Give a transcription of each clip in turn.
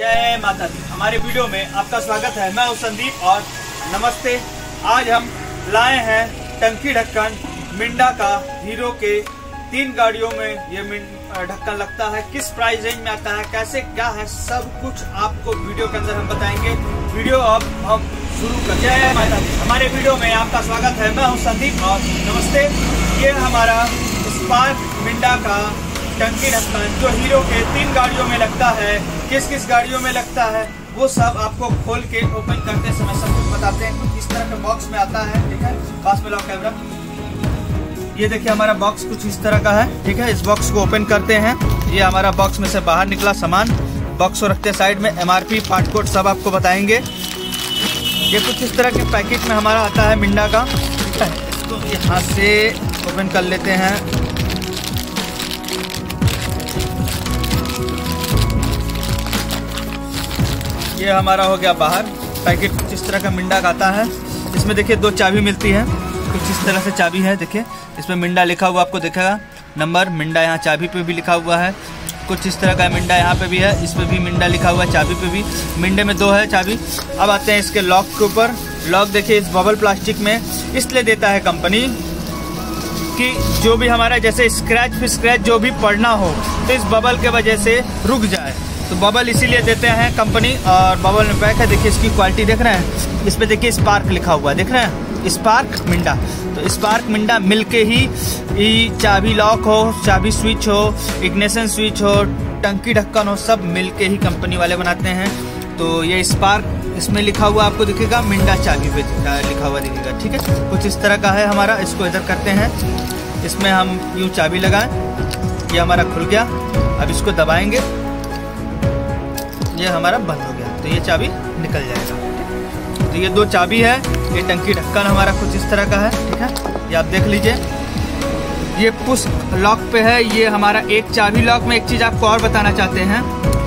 जय माता दी। हमारे वीडियो में आपका स्वागत है। मैं हूं संदीप और नमस्ते। आज हम लाए हैं टंकी ढक्कन मिंडा का। हीरो के 3 गाड़ियों में ये ढक्कन लगता है। किस प्राइस रेंज में आता है, कैसे क्या है, सब कुछ आपको वीडियो के अंदर हम बताएंगे। वीडियो अब हम शुरू कर। जय माता दी। हमारे वीडियो में आपका स्वागत है। मैं हूँ संदीप और नमस्ते। ये हमारा स्पार्क मिंडा का टंकी ढक्कन जो हीरो के 3 गाड़ियों में लगता है, किस किस गाड़ियों में लगता है वो सब आपको खोल के ओपन करते समय सब कुछ बताते हैं। इस तरह का बॉक्स में आता है, ठीक है। पास में लाओ कैमरा। ये देखिए हमारा बॉक्स कुछ इस तरह का है, ठीक है। इस बॉक्स को ओपन करते हैं। ये हमारा बॉक्स में से बाहर निकला सामान। बॉक्स को रखते साइड में। MRP पार्ट कोड सब आपको बताएंगे। ये कुछ इस तरह के पैकेट में हमारा आता है मिंडा का। इसको यहाँ से ओपन कर लेते हैं। ये हमारा हो गया बाहर पैकेट। कुछ इस तरह का मिंडा का आता है। इसमें देखिए 2 चाबी मिलती है। कुछ इस तरह से चाबी है, देखिए इसमें मिंडा लिखा हुआ आपको दिखेगा। नंबर मिंडा यहाँ चाबी पे भी लिखा हुआ है। कुछ इस तरह का मिंडा यहाँ पे भी है, इस पर भी मिंडा लिखा हुआ है, चाबी पे भी। मिंडे में 2 है चाबी। अब आते हैं इसके लॉक के ऊपर। लॉक देखिए इस बबल प्लास्टिक में इसलिए देता है कंपनी कि जो भी हमारा जैसे स्क्रैच पे स्क्रैच जो भी पड़ना हो तो इस बबल के वजह से रुक जाए, तो बबल इसीलिए देते हैं कंपनी। और बबल में पैक है, देखिए इसकी क्वालिटी देख रहे हैं। इस पर देखिए स्पार्क लिखा हुआ है, देख रहे हैं स्पार्क मिंडा। तो स्पार्क मिंडा मिलके ही चाबी लॉक हो, चाबी स्विच हो, इग्निशन स्विच हो, टंकी ढक्कन हो, सब मिलके ही कंपनी वाले बनाते हैं। तो ये स्पार्क इसमें लिखा हुआ आपको दिखेगा, मिंडा चाबी पे लिखा हुआ दिखेगा, ठीक है। कुछ इस तरह का है हमारा। इसको इधर करते हैं, इसमें हम यूँ चाबी लगाएं। ये हमारा खुल गया। अब इसको दबाएँगे, ये हमारा बंद हो गया, तो ये चाबी निकल जाएगा। तो ये 2 चाबी है। ये टंकी ढक्कन हमारा कुछ इस तरह का है, ठीक है। ये आप देख लीजिए, ये पुश लॉक पे है। ये हमारा एक चाबी लॉक में। एक चीज़ आपको और बताना चाहते हैं,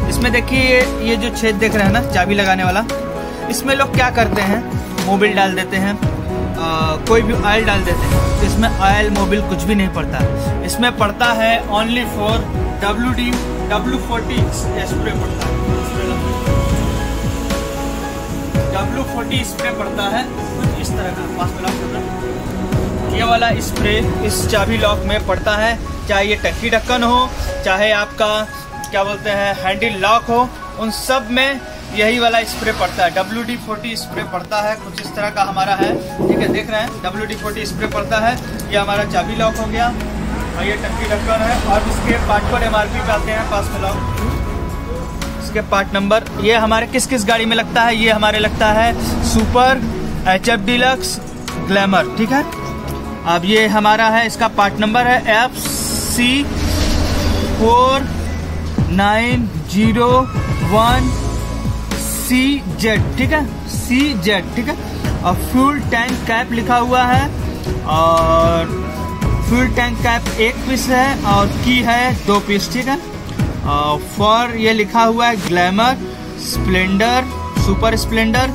इसमें देखिए ये जो छेद देख रहे हैं ना चाबी लगाने वाला, इसमें लोग क्या करते हैं, मोबिल डाल देते हैं, कोई भी ऑयल डाल देते हैं। तो इसमें ऑयल मोबिल कुछ भी नहीं पड़ता। इसमें पड़ता है ओनली फॉर WD-40 स्प्रे पड़ता है, WD-40 स्प्रे पड़ता है कुछ इस तरह का। पास में लॉक कर रहा, ये वाला स्प्रे इस चाबी लॉक में पड़ता है। चाहे ये टंकी ढक्कन हो, चाहे आपका क्या बोलते हैं हैंडल लॉक हो, उन सब में यही वाला स्प्रे पड़ता है। WD-40 स्प्रे पड़ता है कुछ इस तरह का हमारा है, ठीक है। देख रहे हैं WD-40 स्प्रे पड़ता है। ये हमारा चाबी लॉक हो गया और ये टंकी ढक्कन है। और इसके पार्ट पर MRP पे आते हैं। पास में लॉक के पार्ट नंबर। ये हमारे किस किस गाड़ी में लगता है, ये हमारे लगता है सुपर, HF डिलक्स, ग्लैमर, ठीक है। अब ये हमारा है, इसका पार्ट नंबर है FC-4901CZ, ठीक है, CZ, ठीक है। और फ्यूल टैंक कैप लिखा हुआ है, और फ्यूल टैंक कैप 1 पीस है और की है 2 पीस, ठीक है। फॉर ये लिखा हुआ है ग्लैमर, स्प्लेंडर, सुपर स्प्लेंडर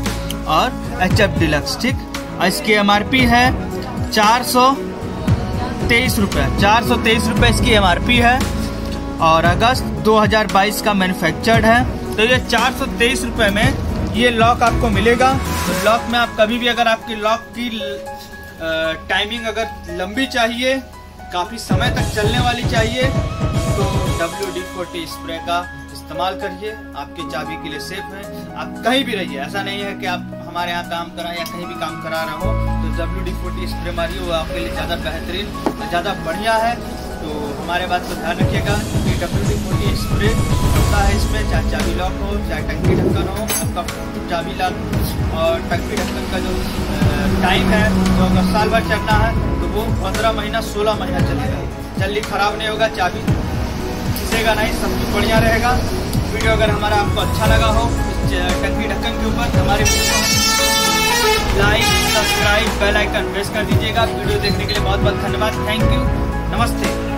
और HF डिलक्स, ठीक। और इसकी MRP है 423 रुपये, 423 रुपये इसकी MRP है। और अगस्त 2022 का मैन्युफैक्चर्ड है। तो ये 423 रुपये में ये लॉक आपको मिलेगा। तो लॉक में आप कभी भी अगर आपकी लॉक की टाइमिंग अगर लंबी चाहिए, काफ़ी समय तक चलने वाली चाहिए, तो WD-40 स्प्रे का इस्तेमाल करिए। आपकी चाबी के लिए सेफ है। आप कहीं भी रहिए, ऐसा नहीं है कि आप हमारे यहाँ काम कराएं या कहीं भी काम करा रहे हो, तो WD-40 स्प्रे मारिए, वो आपके लिए ज़्यादा बेहतरीन और ज़्यादा बढ़िया है। तो हमारे बात को ध्यान रखिएगा कि WD-40 स्प्रे होता है। इसमें चाहे चाबी लॉक हो, चाहे टंकी ढक्कन हो, आपका चाबी लॉक और टंकी ढक्कन का जो टाइम है जो अगर साल भर चलना है तो वो 15 महीना 16 महीना चलेगा, जल्दी ख़राब नहीं होगा, चाबी का नहीं, सब कुछ बढ़िया रहेगा। वीडियो अगर हमारा आपको अच्छा लगा हो टंकी ढक्कन के ऊपर, हमारे like, subscribe, bell icon press कर दीजिएगा। वीडियो देखने के लिए बहुत बहुत धन्यवाद। थैंक यू, नमस्ते।